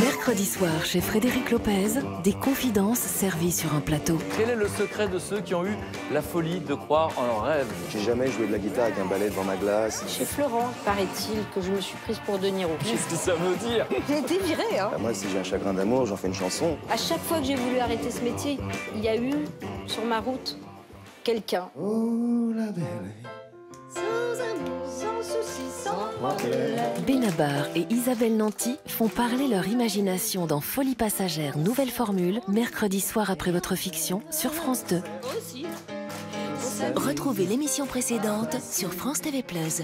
Mercredi soir, chez Frédéric Lopez, des confidences servies sur un plateau. Quel est le secret de ceux qui ont eu la folie de croire en leurs rêves? J'ai jamais joué de la guitare avec un balai devant ma glace. Chez Florent, paraît-il que je me suis prise pour Denis Roux. Qu'est-ce que ça veut dire? J'ai été virée, hein. Moi, si j'ai un chagrin d'amour, j'en fais une chanson. À chaque fois que j'ai voulu arrêter ce métier, il y a eu, sur ma route, quelqu'un. Oh, la belle. Bénabar et Isabelle Nanti font parler leur imagination dans Folie Passagère, Nouvelle Formule, mercredi soir après votre fiction sur France 2. Retrouvez l'émission précédente sur France TV Plus.